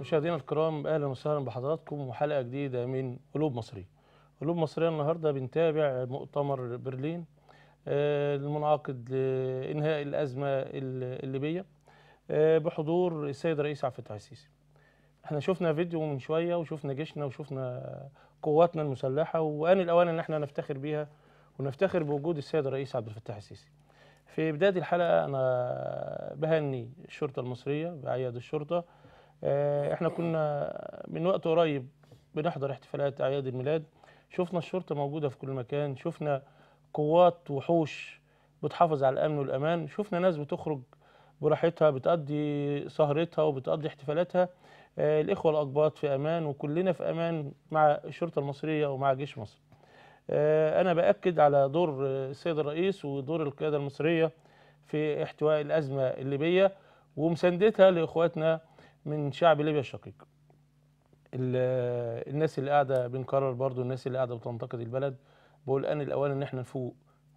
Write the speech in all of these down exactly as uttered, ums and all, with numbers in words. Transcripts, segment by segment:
مشاهدينا الكرام، اهلا وسهلا بحضراتكم وحلقه جديده من قلوب مصريه. قلوب مصريه النهارده بنتابع مؤتمر برلين المنعقد لانهاء الازمه الليبيه بحضور السيد الرئيس عبد الفتاح السيسي. احنا شفنا فيديو من شويه وشفنا جيشنا وشفنا قواتنا المسلحه، وان الاوان ان احنا نفتخر بيها ونفتخر بوجود السيد الرئيس عبد الفتاح السيسي. في بدايه الحلقه انا بهني الشرطه المصريه باعياد الشرطه. احنا كنا من وقت قريب بنحضر احتفالات اعياد الميلاد، شفنا الشرطه موجوده في كل مكان، شفنا قوات وحوش بتحافظ على الامن والامان، شفنا ناس بتخرج براحتها بتقضي سهرتها وبتقضي احتفالاتها. الاخوه الاقباط في امان وكلنا في امان مع الشرطه المصريه ومع جيش مصر. انا باكد على دور السيد الرئيس ودور القياده المصريه في احتواء الازمه الليبيه ومساندتها لاخواتنا من شعب ليبيا الشقيق. الناس اللي قاعده بنكرر برضو، الناس اللي قاعده بتنتقد البلد، بقول ان الاوان ان احنا نفوق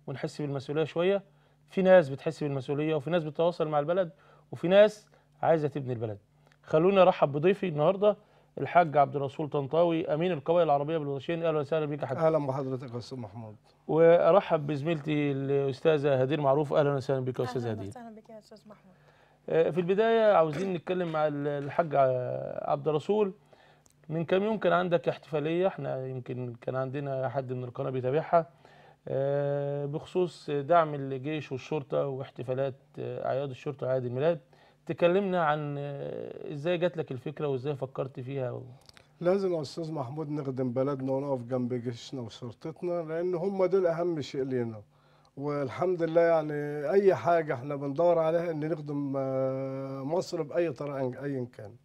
ونحس بالمسؤوليه شويه. في ناس بتحس بالمسؤوليه وفي ناس بتتواصل مع البلد وفي ناس عايزه تبني البلد. خلوني ارحب بضيفي النهارده الحاج عبد الرسول طنطاوي امين القبائل العربيه بالبدرشين. اهلا وسهلا بيك يا حاج. اهلا بحضرتك يا استاذ محمود. وارحب بزميلتي الاستاذه هدير معروف. اهلا وسهلا بك يا استاذه هدير. اهلا وسهلا بك يا استاذ محمود. في البدايه عاوزين نتكلم مع الحاج عبد الرسول. من كام يوم كان عندك احتفاليه، احنا يمكن كان عندنا حد من القناه بيتابعها، بخصوص دعم الجيش والشرطه واحتفالات اعياد الشرطه واعياد الميلاد. تكلمنا عن ازاي جات لك الفكره وازاي فكرت فيها و... لازم يا استاذ محمود نخدم بلدنا ونقف جنب جيشنا وشرطتنا، لان هم دول اهم شيء لينا. والحمد لله يعني اي حاجه احنا بندور عليها ان نخدم مصر باي طريقه ايا كانت.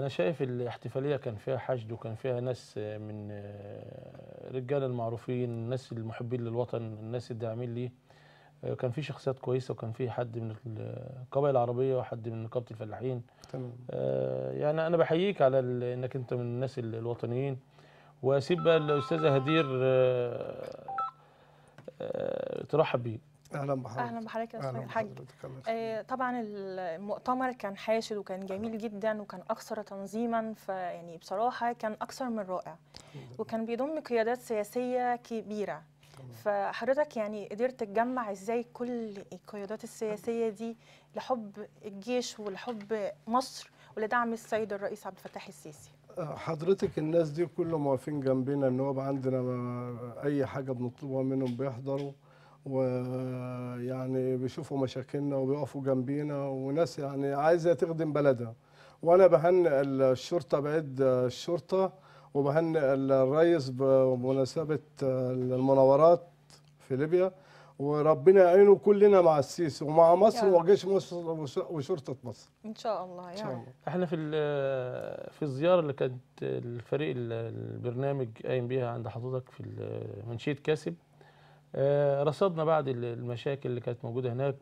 انا شايف الاحتفاليه كان فيها حشد وكان فيها ناس من رجال المعروفين، الناس المحبين للوطن، الناس الداعمين ليه. كان في شخصيات كويسه وكان في حد من القبائل العربيه وحد من نقابه الفلاحين. تمام. يعني انا بحييك على انك انت من الناس الوطنيين. واسيب بقى الاستاذه هدير ترحب بيه. اهلا بحضرتك. اهلا بحضرتك يا استاذ الحاج. طبعا المؤتمر كان حاشد وكان جميل جدا وكان اكثر تنظيما، فيعني بصراحه كان اكثر من رائع، وكان بيضم قيادات سياسيه كبيره. فحضرتك يعني قدرت تجمع ازاي كل القيادات السياسيه دي لحب الجيش ولحب مصر ولدعم السيد الرئيس عبد الفتاح السيسي؟ حضرتك الناس دي كلهم واقفين جنبنا، ان هو عندنا اي حاجه بنطلبها منهم بيحضروا، ويعني بيشوفوا مشاكلنا وبيقفوا جنبينا، وناس يعني عايزه تخدم بلدها. وانا بهنئ الشرطه بعيد الشرطه، وبهنئ الرئيس بمناسبه المناورات في ليبيا، وربنا يعينه كلنا مع السيسي ومع مصر وجيش مصر وشرطه مصر ان شاء الله. يعني الله. احنا في في الزياره اللي كانت الفريق البرنامج قايم بيها عند حضرتك في منشية كاسب، رصدنا بعض المشاكل اللي كانت موجوده هناك،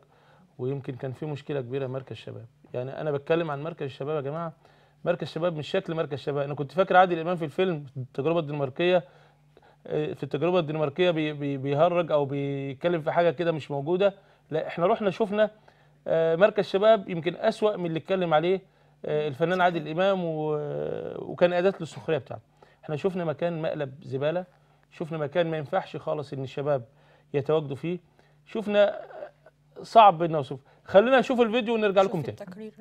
ويمكن كان في مشكله كبيره مركز شباب. يعني انا بتكلم عن مركز الشباب يا جماعه، مركز شباب مش شكل مركز شباب. انا كنت فاكر عادل امام في الفيلم التجربه الدنماركيه، في التجربه الدنماركيه بيهرج او بيتكلم في حاجه كده مش موجوده. لا، احنا رحنا شفنا مركز شباب يمكن اسوأ من اللي اتكلم عليه الفنان عادل امام، وكان اداه للسخريه بتاعته. احنا شفنا مكان مقلب زباله، شفنا مكان ما ينفعش خالص ان الشباب يتواجدوا فيه، شفنا صعب ان اوصفه. خلينا نشوف الفيديو ونرجع لكم تاني.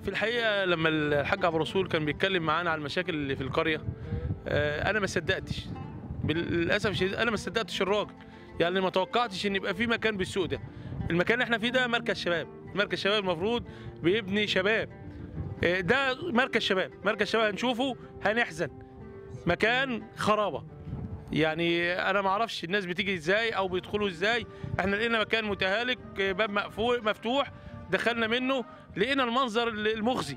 في الحقيقه لما الحاج عبد الرسول كان بيتكلم معانا على المشاكل اللي في القريه، انا ما صدقتش للاسف الشديد، انا ما صدقتش الراجل. يعني ما توقعتش ان يبقى في مكان بالسوق ده. المكان اللي احنا فيه ده مركز شباب، مركز شباب المفروض بيبني شباب. ده مركز شباب، مركز شباب هنشوفه هنحزن، مكان خرابه. يعني انا ما اعرفش الناس بتيجي ازاي او بيدخلوا ازاي. احنا لقينا مكان متهالك، باب مقفول مفتوح، دخلنا منه لقينا المنظر المخزي.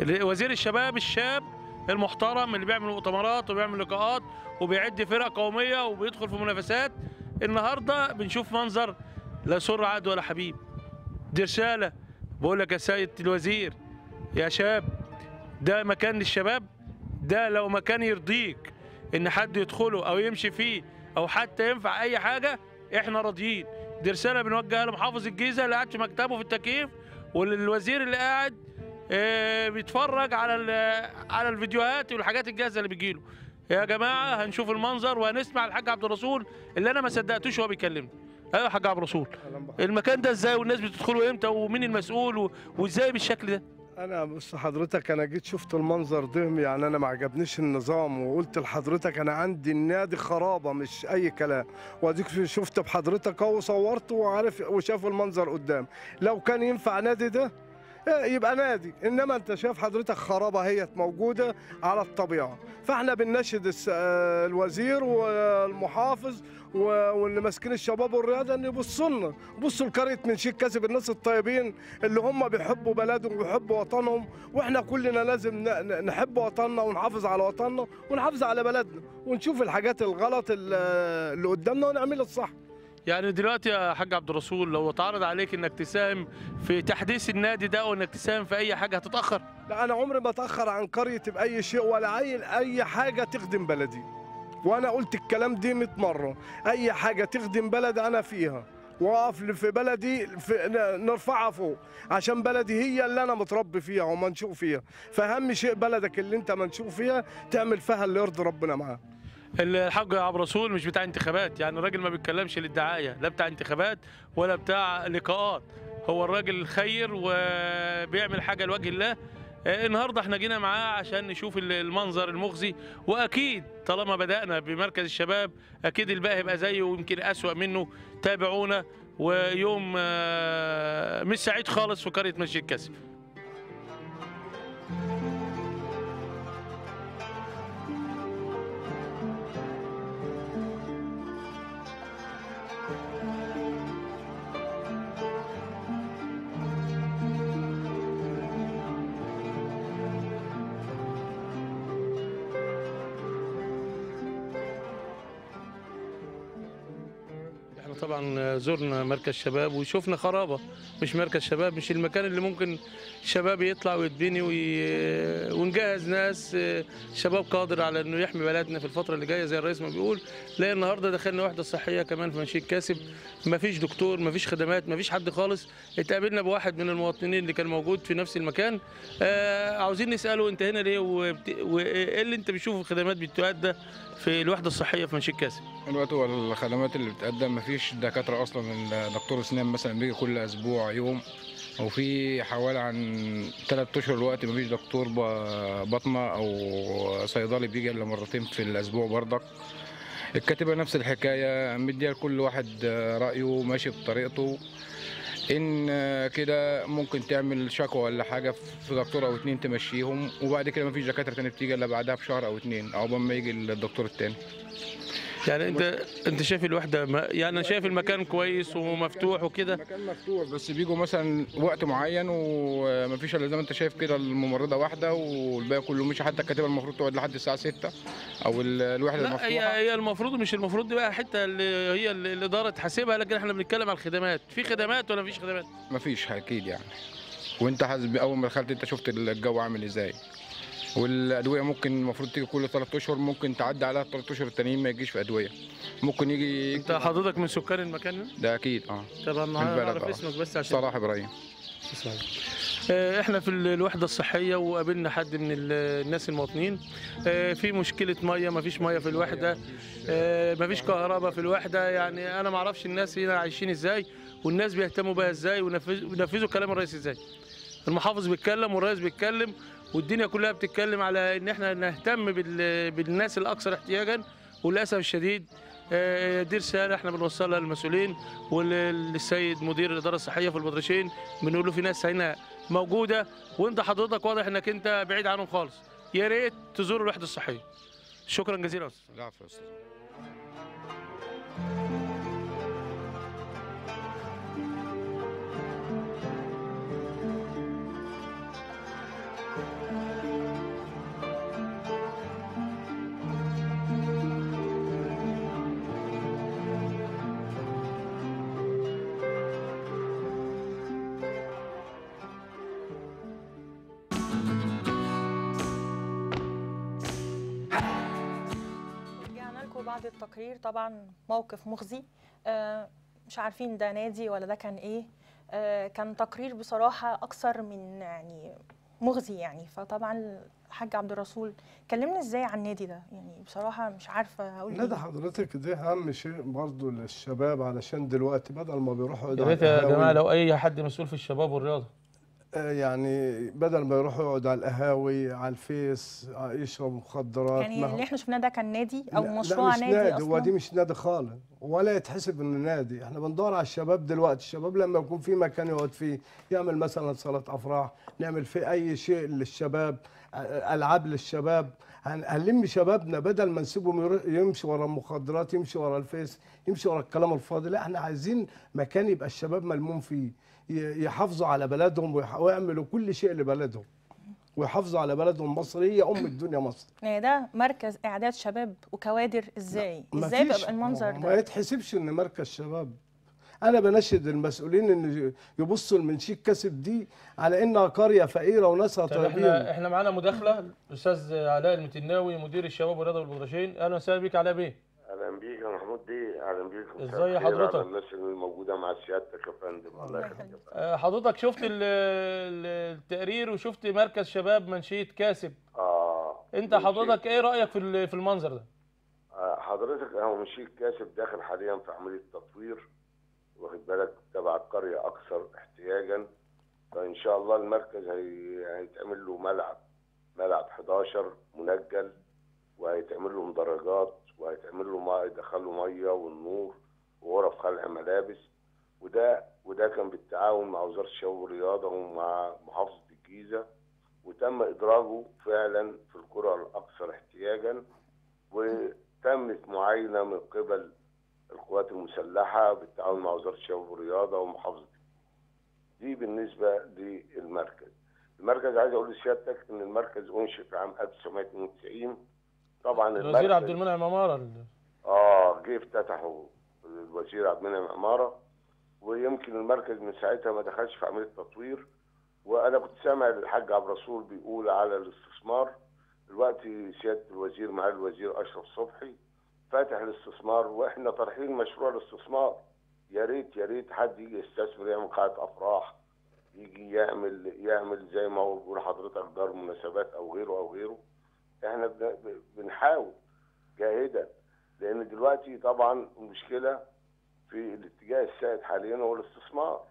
وزير الشباب الشاب المحترم اللي بيعمل مؤتمرات وبيعمل لقاءات وبيعد فرق قوميه وبيدخل في منافسات، النهارده بنشوف منظر لا يسر عدو ولا حبيب. دي رساله بقول لك يا سيد الوزير، يا شاب ده مكان للشباب، ده لو مكان يرضيك ان حد يدخله او يمشي فيه او حتى ينفع اي حاجه احنا راضيين. دي رساله بنوجهها لمحافظ الجيزه اللي قاعد في مكتبه في التكييف، وللوزير اللي قاعد اه بيتفرج على على الفيديوهات والحاجات الجاهزه اللي بتجيله. يا جماعه هنشوف المنظر وهنسمع الحاج عبد الرسول اللي انا ما صدقتوش وهو بيكلمني. ايوه يا حاج عبد الرسول، المكان ده ازاي والناس بتدخله امتى ومين المسؤول وازاي بالشكل ده؟ أنا بص حضرتك، أنا جيت شفت المنظر ده، يعني أنا ما عجبنيش النظام، وقلت لحضرتك أنا عندي النادي خرابة مش أي كلام، وأديك شفت بحضرتك أهو وصورته وعارف وشافوا المنظر قدام. لو كان ينفع نادي ده يبقى نادي، إنما أنت شايف حضرتك خرابة هي موجودة على الطبيعة. فإحنا بنناشد الوزير والمحافظ واللي ماسكين الشباب والرياضه ان يبصوا لنا، بصوا لقريه منشية كاسب، الناس الطيبين اللي هم بيحبوا بلدهم وبيحبوا وطنهم، واحنا كلنا لازم نحب وطننا ونحافظ على وطننا ونحافظ على بلدنا، ونشوف الحاجات الغلط اللي قدامنا ونعملها الصح. يعني دلوقتي يا حاج عبد الرسول لو اتعرض عليك انك تساهم في تحديث النادي ده وانك تساهم في اي حاجه هتتاخر؟ لا، انا عمري ما اتاخر عن قريتي باي شيء ولا اي حاجه تخدم بلدي، وانا قلت الكلام دي مئة مره. اي حاجه تخدم بلد انا فيها، واقف في بلدي في نرفعها فوق، عشان بلدي هي اللي انا متربي فيها ومنشوف فيها، فاهم شيء بلدك اللي انت منشوف فيها تعمل فيها اللي يرضي ربنا معاه. الحاج عبد الرسول مش بتاع انتخابات، يعني الراجل ما بيتكلمش للدعايه، لا بتاع انتخابات ولا بتاع لقاءات، هو الراجل خير وبيعمل حاجه لوجه الله. النهارده احنا جينا معاه عشان نشوف المنظر المخزي، واكيد طالما بدأنا بمركز الشباب اكيد الباقي هيبقى زيه ويمكن اسوأ منه. تابعونا، ويوم مش سعيد خالص في قرية منشية كاسب. طبعا زرنا مركز شباب وشوفنا خرابه، مش مركز شباب، مش المكان اللي ممكن الشباب يطلع ويتبني وي... ونجهز ناس شباب قادر على انه يحمي بلدنا في الفتره اللي جايه زي الرئيس ما بيقول. لا النهارده دخلنا وحده صحيه كمان في منشية كاسب، ما فيش دكتور، ما فيش خدمات، ما فيش حد خالص. اتقابلنا بواحد من المواطنين اللي كان موجود في نفس المكان، آه عاوزين نساله انت هنا ليه وبت... وايه اللي انت بتشوفه الخدمات بتؤدى في الوحده الصحيه في منشية كاسب؟ الوقت هو الخدمات اللي بتقدم ما فيش دكاتره اصلا. دكتور اسنان مثلا بيجي كل اسبوع يوم، وفي حوالي عن ثلاث اشهر الوقت ما فيش دكتور بطنه او صيدلي بيجي الا مرتين في الاسبوع. برضك الكاتبه نفس الحكايه، مديها لكل واحد رايه ماشي بطريقته. ان كده ممكن تعمل شكوى ولا حاجه في دكتور او اتنين تمشيهم، وبعد كده ما فيش دكاتره ثانيه بتيجي الا بعدها بشهر او اتنين عقبال ما يجي الدكتور الثاني. يعني انت انت شايف الوحده، يعني انا شايف المكان كويس ومفتوح وكده، المكان مفتوح بس بيجوا مثلا وقت معين ومفيش الا زي ما انت شايف كده الممرضه واحده والباقي كله مش. حتى الكاتبه المفروض تقعد لحد الساعه ستة او الوحده لا المفتوحه. لا هي هي المفروض، مش المفروض دي بقى حته اللي هي الاداره تحاسبها، لكن احنا بنتكلم على الخدمات. في خدمات ولا مفيش خدمات؟ مفيش اكيد يعني، وانت حاسس اول ما دخلت انت شفت الجو عامل ازاي. والادويه ممكن المفروض تيجي كل ثلاث اشهر، ممكن تعدي عليها ثلاث اشهر التانيين ما يجيش في ادويه. ممكن يجي انت حضرتك من سكان المكان ده اكيد. اه طبعا النهارده اعرف اسمك بس عشان صلاح ابراهيم. آه احنا في الوحده الصحيه وقابلنا حد من الناس المواطنين، آه في مشكله ميه، ما فيش ميه في الوحده، آه ما فيش كهرباء في الوحده. يعني انا ما اعرفش الناس هنا عايشين ازاي والناس بيهتموا بها ازاي وينفذوا كلام الرئيس ازاي. المحافظ بيتكلم والرئيس بيتكلم والدنيا كلها بتتكلم على ان احنا نهتم بالناس الاكثر احتياجا، وللاسف الشديد دي رساله احنا بنوصلها للمسؤولين وللسيد مدير الاداره الصحيه في البدرشين، بنقول له في ناس هنا موجوده وانت حضرتك واضح انك انت بعيد عنهم خالص. يا ريت تزور الوحده الصحيه. شكرا جزيلا. لا بعد التقرير طبعا موقف مخزي، مش عارفين ده نادي ولا ده كان ايه. كان تقرير بصراحه اكثر من يعني مخزي يعني. فطبعا الحاج عبد الرسول كلمنا ازاي عن النادي ده؟ يعني بصراحه مش عارفه اقول ايه. النادي حضرتك ده اهم شيء برضه للشباب، علشان دلوقتي بدل ما بيروحوا يا ريت يا جماعه لو اي حد مسؤول في الشباب والرياضه يعني بدل ما يروحوا يقعدوا على القهاوي على الفيس يشربوا مخدرات. يعني اللي احنا شفناه ده كان نادي او مشروع نادي؟ لا مش نادي، هو دي مش نادي خالص ولا يتحسب انه نادي. احنا بندور على الشباب دلوقتي، الشباب لما يكون في مكان يقعد فيه يعمل مثلا صالة افراح، نعمل فيه اي شيء للشباب، العاب للشباب، هنلم شبابنا بدل ما نسيبهم يمشي ورا المخدرات، يمشي ورا الفيس، يمشي ورا الكلام الفاضي. لا احنا عايزين مكان يبقى الشباب ملموم فيه، يحافظوا على بلدهم ويعملوا كل شيء لبلدهم ويحافظوا على بلدهم. مصر هي ام الدنيا. مصر ده مركز اعداد شباب وكوادر. ازاي ازاي بقى المنظر ده؟ ما يتحسبش ان مركز شباب. انا بنشد المسؤولين ان يبصوا لمنشية كاسب دي على انها قريه فقيره وناسها طيبين. احنا احنا معانا مداخله، الاستاذ علاء المتناوي مدير الشباب والرياضه بالبدرشين. اهلا وسهلا بيك علاء بيه. اهلا بيك يا محمود دي. اهلا بيك. ازاي حضرتك؟ على الناس اللي موجوده مع سيادتك يا فندم. الله يخليك. حضرتك شفت التقرير وشفت مركز شباب منشية كاسب. اه انت حضرتك ايه رايك في في المنظر ده؟ حضرتك هو منشية كاسب داخل حاليا في عمليه تطوير، واخد بالك، تبع القريه اكثر احتياجا. فان شاء الله المركز هيتعمل له ملعب ملعب احد عشر منجل، وهيتعمل له مدرجات، وهيتعمل له ميه، يدخل له ميه والنور وغرف خلع ملابس. وده وده كان بالتعاون مع وزاره الشباب والرياضه ومع محافظه الجيزه، وتم ادراجه فعلا في القرى الاكثر احتياجا، وتمت معاينه من قبل القوات المسلحه بالتعاون مع وزاره الشباب والرياضه ومحافظه دي. بالنسبه للمركز، المركز عايز اقول لسيادتك ان المركز انشئ في عام ألف وتسعمائة واثنين وتسعين. طبعا الوزير عبد المنعم عماره اه جه افتتحه الوزير عبد المنعم عماره، ويمكن المركز من ساعتها ما دخلش في عمليه تطوير. وانا كنت سامع الحاج عبد الرسول بيقول على الاستثمار. دلوقتي سياده الوزير معالي الوزير اشرف صبحي فاتح الاستثمار، واحنا طرحين مشروع الاستثمار. يا ريت يا ريت حد يجي يستثمر، يعمل قاعه افراح، يجي يعمل يعمل زي ما هو بيقول حضرتك دار مناسبات او غيره او غيره. احنا بنحاول جاهدا، لان دلوقتي طبعا المشكله في الاتجاه السائد حاليا هو الاستثمار،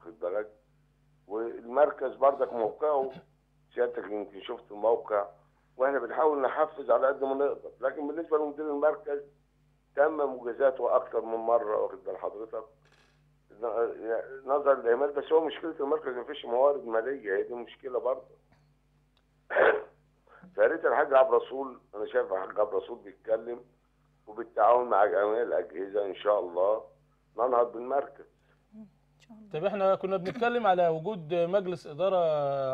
واخد بالك. والمركز بردك موقعه سيادتك يمكن شفت الموقع، واحنا بنحاول نحفز على قد ما نقدر. لكن بالنسبه لمدير المركز تم مجازاته اكثر من مره، واخد بال حضرتك، نظرا للاهمال. بس هو مشكله المركز ما فيش موارد ماليه، هي دي مشكله برضه. يا ريت الحاج عبد الرسول، انا شايف الحاج عبد الرسول بيتكلم، وبالتعاون مع جميع الاجهزه ان شاء الله ننهض بالمركز. طب احنا كنا بنتكلم على وجود مجلس اداره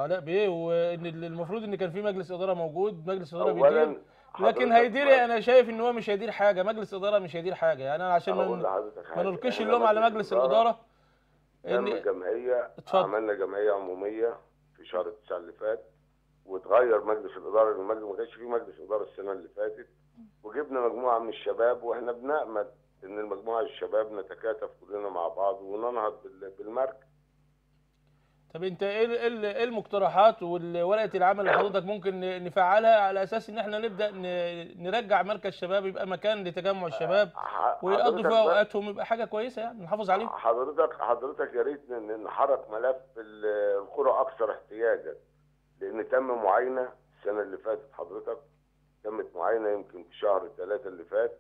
علاء بيه، وان المفروض ان كان في مجلس اداره موجود، مجلس اداره بيدير، لكن هيدير انا شايف ان هو مش هيدير حاجه، مجلس اداره مش هيدير حاجه. يعني انا عشان ما نلقيش اللوم على مجلس الاداره. عملنا جمعيه عملنا جمعيه عموميه في شهر تسعة اللي فات، وتغير مجلس الاداره للمجلس، ما كانش في مجلس اداره السنه اللي فاتت، وجبنا مجموعه من الشباب، واحنا بنامل ان المجموعه الشباب نتكاتف كلنا مع بعض وننهض بالمركز. طب انت ايه ايه المقترحات وورقه العمل اللي حضرتك ممكن نفعلها على اساس ان احنا نبدا نرجع مركز شباب يبقى مكان لتجمع الشباب ويقضوا فيها اوقاتهم، يبقى حاجه كويسه يعني نحافظ عليهم؟ حضرتك حضرتك يا ريت نحرك ملف القرى اكثر احتياجا، لأن تم معاينة السنة اللي فاتت حضرتك، تمت معاينة يمكن في شهر ثلاثة اللي فات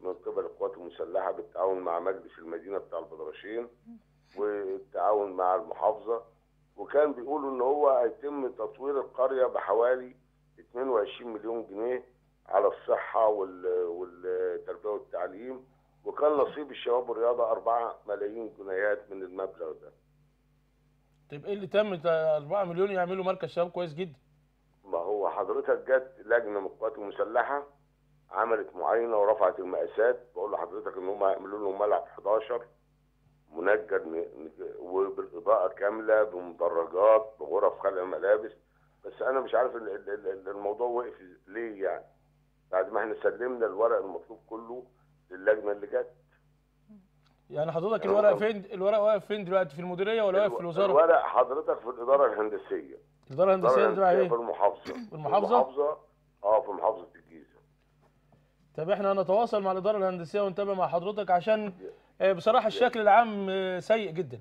من قبل القوات المسلحة بالتعاون مع مجلس المدينة بتاع البدرشين والتعاون مع المحافظة. وكان بيقولوا إن هو هيتم تطوير القرية بحوالي اثنين وعشرين مليون جنيه على الصحة والتربية والتعليم، وكان نصيب الشباب والرياضه أربعة ملايين جنيهات من المبلغ ده. طيب ايه اللي تم أربعة مليون يعملوا مركز شباب كويس جدا؟ ما هو حضرتك جت لجنه من القوات المسلحه عملت معاينه ورفعت المقاسات، بقول لحضرتك ان هم هيعملوا لهم ملعب حداشر منجد وبالاضاءه كامله بمدرجات بغرف خلع ملابس، بس انا مش عارف الموضوع وقف ليه يعني بعد ما احنا سلمنا الورق المطلوب كله للجنه اللي جت. يعني حضرتك يعني الورق فين؟ الورق واقف فين دلوقتي؟ في المديريه ولا واقف في الوزاره؟ الورق حضرتك في الاداره الهندسيه. الاداره الهندسيه تبع ايه؟ في المحافظه. في المحافظه؟ المحافظه اه في محافظه الجيزه. طب احنا هنتواصل مع الاداره الهندسيه ونتابع مع حضرتك عشان بصراحه الشكل العام سيء جدا.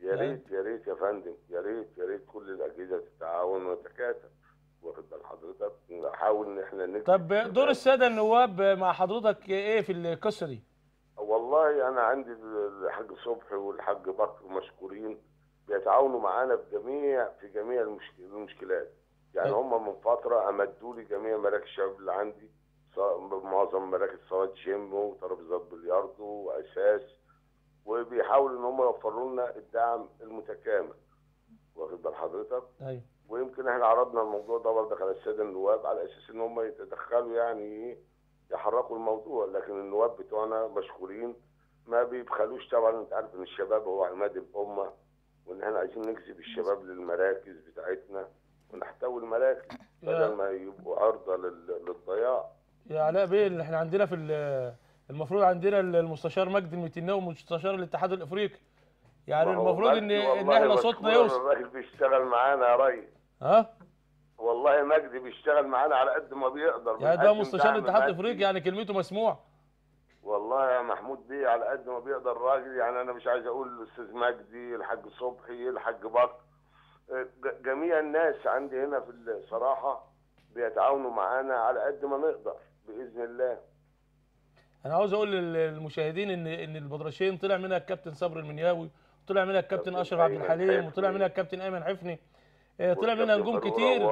يا ريت يا ريت يا فندم، يا ريت يا ريت كل الاجهزه تتعاون وتتكاتف، واخد بال حضرتك؟ نحاول ان احنا نكتب. طب دور الساده النواب مع حضرتك ايه في القصه دي؟ والله انا عندي الحاج صبحي والحاج بكر مشكورين بيتعاونوا معانا بجميع في جميع المشكلات، يعني هم من فتره امدوا لي جميع مراكز الشباب اللي عندي، معظم مراكز صالات جيم وترابيزات بلياردو واساس، وبيحاولوا ان هم يوفروا لنا الدعم المتكامل، واخد بال حضرتك؟ ايوه. ويمكن احنا عرضنا الموضوع ده برضك على الساده النواب على اساس ان هم يتدخلوا يعني يحركوا الموضوع، لكن النواب بتوعنا مشكورين ما بيبخلوش. طبعا انت عارف ان الشباب هو عماد الامه، وان احنا عايزين نجذب الشباب للمراكز بتاعتنا ونحتوي المراكز بدل ما يبقوا عرضه للضياع. يا علاء بيه احنا عندنا في المفروض عندنا المستشار مجدي المتناوي مستشار الاتحاد الافريقي، يعني المفروض ان ان احنا صوتنا يوصل. الراجل بيشتغل معانا يا ريس. ها؟ والله مجدي بيشتغل معانا على قد ما بيقدر. يعني ده مستشار الاتحاد الافريقي يعني كلمته مسموعه. والله يا محمود بيه على قد ما بيقدر الراجل، يعني انا مش عايز اقول الاستاذ مجدي، الحاج صبحي، الحاج بكر، جميع الناس عندي هنا في الصراحه بيتعاونوا معانا على قد ما نقدر باذن الله. انا عاوز اقول للمشاهدين ان ان البدرشين طلع منها الكابتن صبري المنياوي، وطلع منها الكابتن اشرف عبد الحليم، وطلع منها الكابتن ايمن عفني، طلع منها نجوم كتير،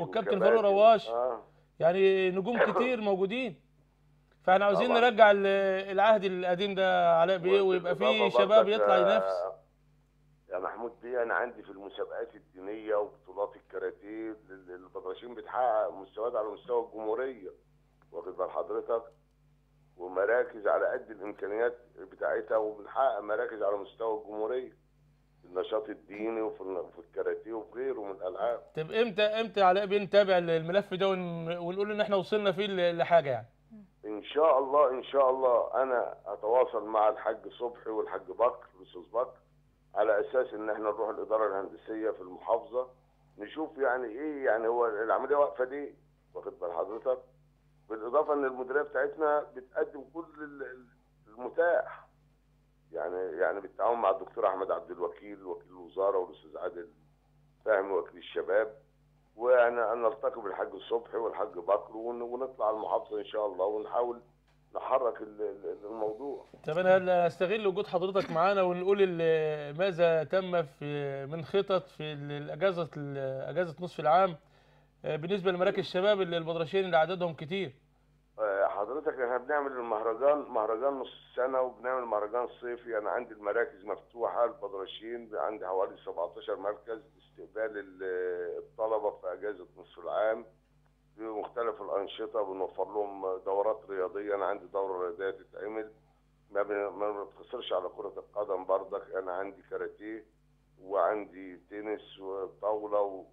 والكابتن فاروق رواش، آه. يعني نجوم كتير موجودين. فاحنا عاوزين نرجع العهد القديم ده علاء بيه، ويبقى فيه شباب يطلع ينافس. يا محمود بيه انا عندي في المسابقات الدينيه وبطولات الكاراتيه البدرشين بتحقق مستويات على مستوى الجمهوريه، واخد بال حضرتك؟ ومراكز على قد الامكانيات بتاعتها، وبنحقق مراكز على مستوى الجمهوريه في النشاط الديني وفي الكاراتيه وفي غيره من الالعاب. طب امتى امتى علاء بنتابع الملف ده ونقول ان احنا وصلنا فيه لحاجه يعني؟ ان شاء الله ان شاء الله انا اتواصل مع الحاج صبحي والحاج بكر الاستاذ بكر على اساس ان احنا نروح الاداره الهندسيه في المحافظه نشوف يعني ايه، يعني هو العمليه واقفه ليه؟ واخد بال حضرتك؟ بالاضافه ان المديريه بتاعتنا بتقدم كل المتاح، يعني يعني بالتعاون مع الدكتور أحمد عبد الوكيل وكيل الوزارة والأستاذ عادل فهمي وكيل الشباب، وأنا نلتقي بالحاج الصبحي والحاج بكر ونطلع المحافظة إن شاء الله ونحاول نحرك الموضوع. طب أنا هستغل وجود حضرتك معانا ونقول ماذا تم في من خطط في الأجازة أجازة نصف العام بالنسبة لمراكز الشباب البدرشين اللي عددهم كتير. حضرتك احنا بنعمل المهرجان مهرجان نص السنه وبنعمل مهرجان صيفي، انا عندي المراكز مفتوحه البدرشين، عندي حوالي سبعتاشر مركز استقبال الطلبه في اجازه نصف العام بمختلف الانشطه، بنوفر لهم دورات رياضيه، انا عندي دوره رياضيه تتعمل ما بنقتصرش على كره القدم بردك، انا عندي كاراتيه وعندي تنس وطاوله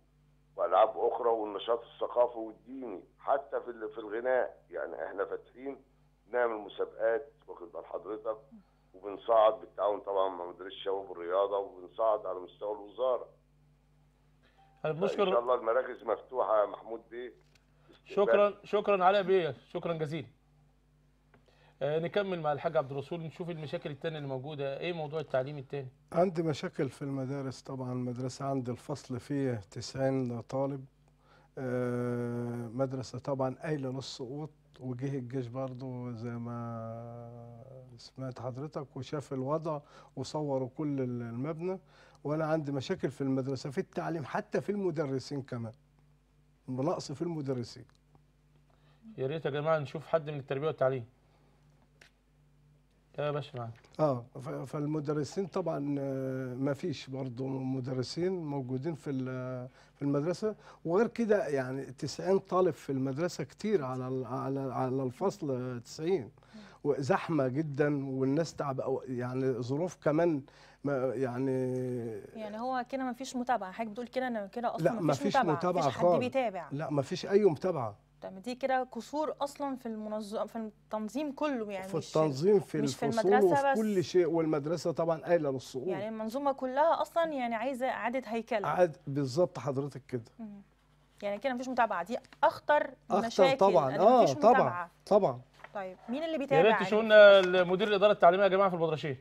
والعاب اخرى والنشاط الثقافي والديني، حتى في في الغناء، يعني احنا فاتحين بنعمل مسابقات واخد بال حضرتك، وبنصعد بالتعاون طبعا مع مديريه الشباب والرياضه وبنصعد على مستوى الوزاره. انا بنشكر ان شاء الله المراكز مفتوحه يا محمود بيه. شكرا شكرا علاء بيه، شكرا جزيلا. آه نكمل مع الحاج عبد الرسول نشوف المشاكل الثانيه اللي موجوده، ايه موضوع التعليم الثاني؟ عندي مشاكل في المدارس، طبعا المدرسه عندي الفصل فيه تسعين طالب، آه مدرسه طبعا قايله للسقوط، وجه الجيش برضه زي ما سمعت حضرتك وشاف الوضع وصوروا كل المبنى، وانا عندي مشاكل في المدرسه في التعليم حتى في المدرسين كمان، نقص في المدرسين. يا ريت يا جماعه نشوف حد من التربيه والتعليم. يا باشا معاك. اه فالمدرسين طبعا ما فيش برضه مدرسين موجودين في في المدرسه، وغير كده يعني تسعين طالب في المدرسه كتير على على على الفصل تسعين، وزحمه جدا والناس تعب يعني ظروف كمان ما يعني يعني هو كده ما فيش متابعه، حضرتك بتقول كده ان كده اصلا ما فيش متابعه، متابعه ما فيش حد بيتابع، لا ما فيش اي متابعه. دي كده قصور اصلا في المنظم في التنظيم كله، يعني في التنظيم في مش الفصول في المدرسة وفي بس كل شيء، والمدرسه طبعا قايله للصعود، يعني المنظومه كلها اصلا يعني عايزه اعاده هيكله. عاد بالظبط حضرتك كده، يعني كده مفيش متابعه، دي اخطر مشاكل طبعا. اه طبعا طبعا. طيب مين اللي بيتابع؟ يا ريت تشوفوا لنا مدير الاداره التعليميه يا جماعه في البدرشين.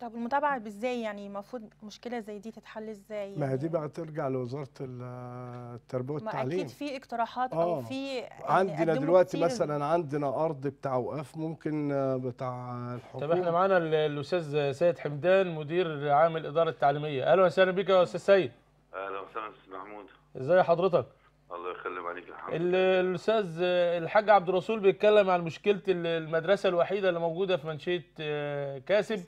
طب المتابعه ازاي؟ يعني المفروض مشكله زي دي تتحل ازاي؟ ما هي دي بقى ترجع لوزاره التربيه والتعليم. ما اكيد في اقتراحات آه. او في عندنا دلوقتي مثلا عندنا ارض بتاع اوقاف ممكن بتاع الحكومه. طب احنا معانا الاستاذ سيد حمدان مدير عام الاداره التعليميه. اهلا وسهلا بك يا استاذ سيد. اهلا وسهلا يا استاذ محمود. ازي حضرتك؟ الله يخلي عليك الحمد لله. الاستاذ الحاج عبد الرسول بيتكلم عن مشكله المدرسه الوحيده اللي موجوده في منشيه كاسب،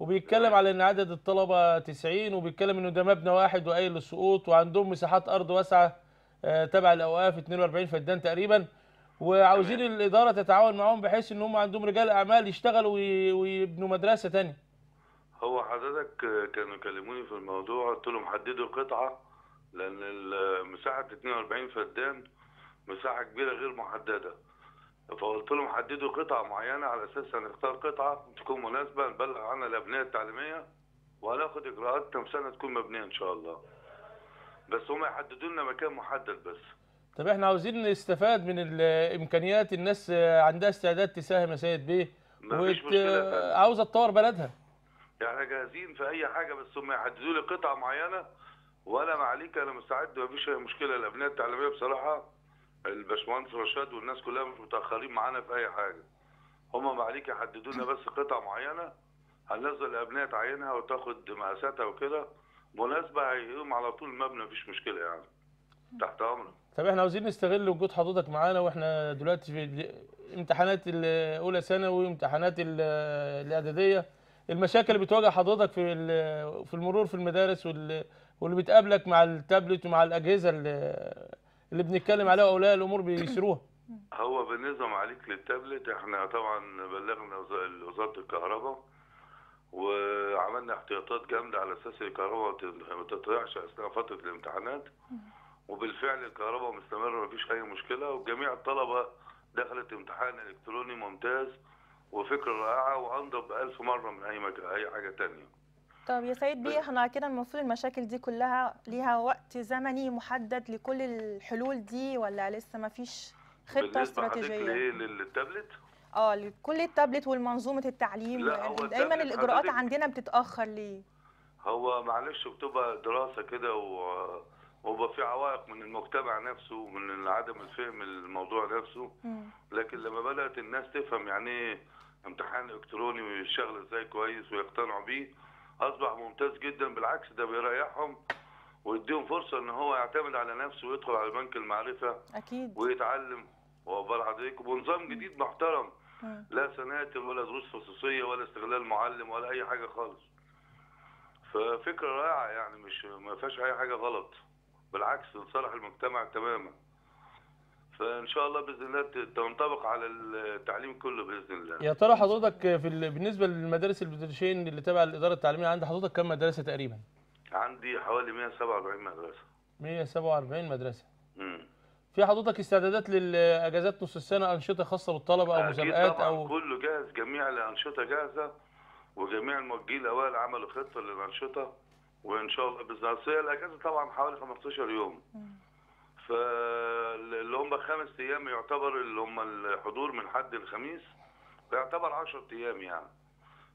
وبيتكلم على ان عدد الطلبه تسعين، وبيتكلم انه ده مبنى واحد وقايل للسقوط، وعندهم مساحات ارض واسعه تبع الاوقاف اتنين واربعين فدان تقريبا، وعاوزين الاداره تتعاون معاهم بحيث ان هم عندهم رجال اعمال يشتغلوا ويبنوا مدرسه ثانيه. هو حضرتك كانوا يكلموني في الموضوع، قلت لهم حددوا قطعه، لان مساحه اتنين واربعين فدان مساحه كبيره غير محدده، فقلت لهم حددوا قطعه معينه، على اساس هنختار قطعه تكون مناسبه نبلغ عنها الابنيه التعليميه، وهناخد اجراءات تمثيليه تكون مبنيه ان شاء الله. بس هم يحددوا لنا مكان محدد بس. طب احنا عاوزين نستفاد من الامكانيات، الناس عندها استعداد تساهم يا سيد بيه، وعاوزه تطور بلدها. يعني جاهزين في اي حاجه، بس هم يحددوا لي قطعه معينه وانا معليك انا مستعد، مفيش اي مشكله. الابنيه التعليميه بصراحه الباشمهندس رشاد والناس كلها مش متاخرين معانا في اي حاجه، هم ما عليك يحددوا لنا بس قطع معينه، هننزل الابنيه تعينها وتاخد مقاساتها وكده مناسبه، هيقوم على طول المبنى مفيش مشكله يعني. تحت امرك. طب احنا عاوزين نستغل وجود حضرتك معانا، واحنا دلوقتي في امتحانات الاولى ثانوي وامتحانات الاعداديه، المشاكل اللي بتواجه حضرتك في في المرور في المدارس واللي بتقابلك مع التابلت ومع الاجهزه اللي اللي بنتكلم عليها اولياء الامور بيسروها. هو بالنسبه معليك للتابلت، احنا طبعا بلغنا وزاره الكهرباء وعملنا احتياطات جامده على اساس الكهرباء ما تتقطعش اثناء فتره الامتحانات، وبالفعل الكهرباء مستمره مفيش اي مشكله، وجميع الطلبه دخلت امتحان الكتروني ممتاز، وفكره رائعه وانضب ألف مره من اي اي حاجه ثانيه. طب يا سيد بيه، احنا كده المفروض المشاكل دي كلها ليها وقت زمني محدد لكل الحلول دي، ولا لسه ما فيش خطه استراتيجيه؟ بالنسبه ليه للتابلت؟ اه لكل التابلت والمنظومه التعليم، دايما الاجراءات عندنا بتتاخر ليه؟ هو معلش بتبقى دراسه كده، وبقى في عوائق من المجتمع نفسه ومن عدم الفهم الموضوع نفسه، لكن لما بدات الناس تفهم يعني ايه امتحان الكتروني ويشتغل ازاي كويس ويقتنعوا بيه اصبح ممتاز جدا، بالعكس ده بيريحهم ويديهم فرصه ان هو يعتمد على نفسه ويدخل على بنك المعرفه اكيد ويتعلم، وقبل حضرتك بنظام جديد محترم م. لا سناتر ولا دروس خصوصيه ولا استغلال معلم ولا اي حاجه خالص، ففكره رائعه يعني مش ما فيهاش اي حاجه غلط، بالعكس لصالح المجتمع تماما، فان شاء الله باذن الله تنطبق على التعليم كله باذن الله. يا ترى حضرتك في ال... بالنسبه للمدارس البدرشين اللي تابعه الاداره التعليميه، عند حضرتك كم مدرسه تقريبا؟ عندي حوالي مية وسبعة واربعين مدرسه. مية وسبعة واربعين مدرسه. امم في حضرتك استعدادات للاجازات نص السنه، انشطه خاصه بالطلبه او مسابقات او؟ كله جاهز، جميع الانشطه جاهزه، وجميع الموجهين الاوائل عملوا خطه للانشطه، وان شاء الله باذن الله. هي الاجازه طبعا حوالي خمستاشر يوم. مم. فاللي هم خمس ايام يعتبر اللي هم الحضور من حد الخميس، فيعتبر عشرة ايام يعني،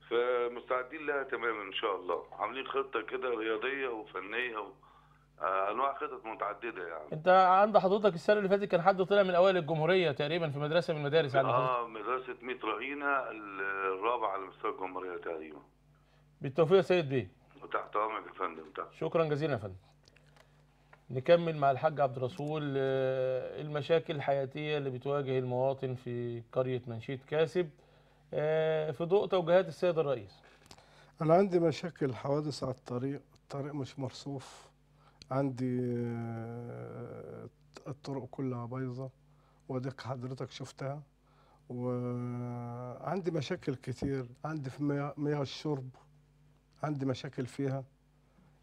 فمستعدين لها تماما ان شاء الله، عاملين خطه كده رياضيه وفنيه وانواع خطط متعدده يعني. انت عند حضرتك السنه اللي فاتت كان حد طلع من اوائل الجمهوريه تقريبا في مدرسه من المدارس عندك؟ اه مدرسه ميت رهينه الرابعه على مستوى الجمهوريه تقريبا. بالتوفيق يا سيد بيه. وتحت امرك يا فندم. تحت. شكرا جزيلا يا فندم. نكمل مع الحاج عبد الرسول المشاكل الحياتية اللي بتواجه المواطن في قرية منشية كاسب في ضوء توجيهات السيد الرئيس. أنا عندي مشاكل حوادث على الطريق، الطريق مش مرصوف، عندي الطرق كلها بايظة واديك حضرتك شفتها، وعندي مشاكل كتير، عندي في مياه الشرب عندي مشاكل فيها،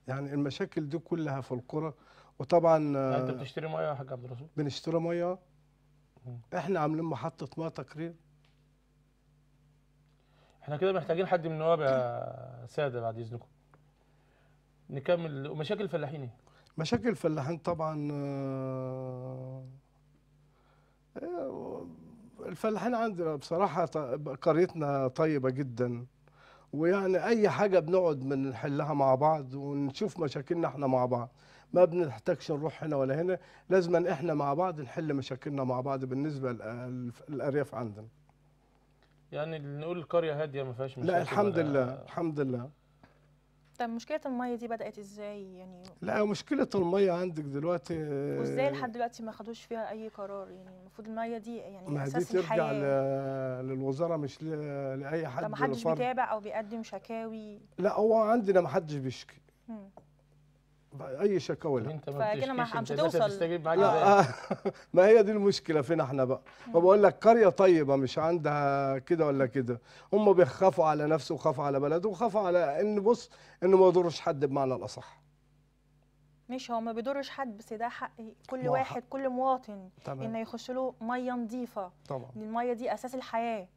يعني المشاكل دي كلها في القرى. وطبعا انت بتشتري ميه يا حاج عبد الرسول؟ بنشتري ميه، احنا عاملين محطه ميه تقرير. احنا كده محتاجين حد من النواب يا ساده بعد اذنكم. نكمل مشاكل الفلاحين ايه؟ مشاكل الفلاحين طبعا الفلاحين عندنا بصراحه قريتنا طيبه جدا، ويعني اي حاجه بنقعد بنحلها مع بعض ونشوف مشاكلنا احنا مع بعض، ما بنحتاجش نروح هنا ولا هنا، لازما احنا مع بعض نحل مشاكلنا مع بعض. بالنسبه للارياف عندنا يعني نقول القريه هاديه ما فيهاش مشاكل. لا الحمد لله الحمد لله. طب مشكله الميه دي بدات ازاي يعني؟ لا مشكله الميه عندك دلوقتي، وازاي لحد دلوقتي ما خدوش فيها اي قرار؟ يعني المفروض الميه دي يعني اساس الحياه، ما دي ترجع للوزاره مش لاي حد. طب ما حدش بيتابع او بيقدم شكاوي؟ لا هو عندنا ما حدش بيشكي مم. اي شكاوى لا، فكده ما مش هتوصل. ما هي دي المشكله فينا احنا بقى. فبقول لك قريه طيبه مش عندها كده ولا كده، هم بيخافوا على نفسه وخافوا على بلده وخافوا على ان بص انه ما يضرش حد بمعنى الاصح. مش هو ما بيضرش حد، بس ده حق كل واحد حق. كل مواطن انه يخش له ميه نظيفه طبعا، الميه دي اساس الحياه،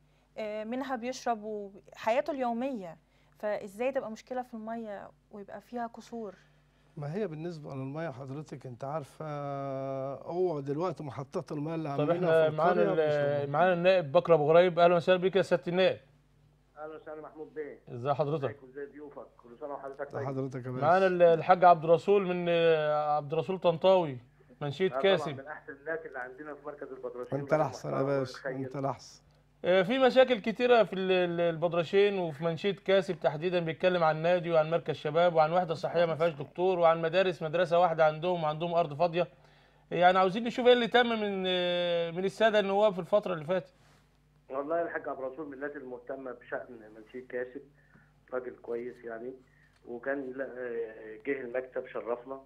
منها بيشرب حياته اليوميه، فازاي تبقى مشكله في الميه ويبقى فيها قصور؟ ما هي بالنسبه للميه حضرتك انت عارفه هو دلوقتي محطات الميه اللي عاملينها. طب معانا معانا النائب بكر ابو غريب، اهلا وسهلا بيك يا سياده النائب. اهلا وسهلا محمود بيه، ازي حضرتك؟ ازي ضيوفك، كل سنه وحضرتك طيب. حضرتك يا باشا. معانا الحاج عبد الرسول من عبد الرسول طنطاوي منشيه كاسب، من احسن الناس اللي عندنا في مركز البدرشين. انت الاحسن يا باشا، انت الاحسن. في مشاكل كتيرة في البدرشين وفي منشية كاسب تحديدا، بيتكلم عن نادي وعن مركز شباب وعن وحدة صحية ما فيهاش دكتور وعن مدارس، مدرسة واحدة عندهم وعندهم أرض فاضية. يعني عاوزين نشوف ايه اللي تم من من السادة النواب في الفترة اللي فاتت. والله الحاج عبد الرسول من الناس المهتمة بشأن منشية كاسب، راجل كويس يعني، وكان جه المكتب شرفنا،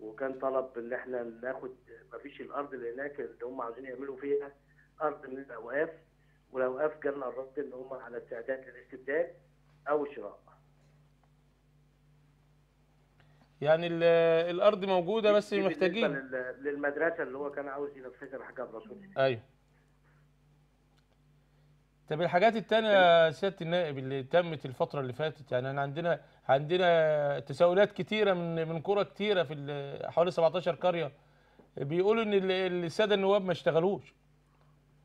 وكان طلب ان احنا ناخد ما فيش الأرض اللي هناك اللي هم عاوزين يعملوا فيها أرض من الأوقاف، ولو أفجر الرد إن هم على استعداد للاستبداد أو الشراء. يعني الأرض موجودة بس محتاجين. بالنسبة للمدرسة اللي هو كان عاوز ينفذها الحاج عبد الرسول. أيوه. طب الحاجات التانية يا سيادة النائب اللي تمت الفترة اللي فاتت، يعني أنا عندنا عندنا تساؤلات كتيرة من من قرى كتيرة في حوالي سبعتاشر قرية، بيقولوا إن السادة النواب ما اشتغلوش.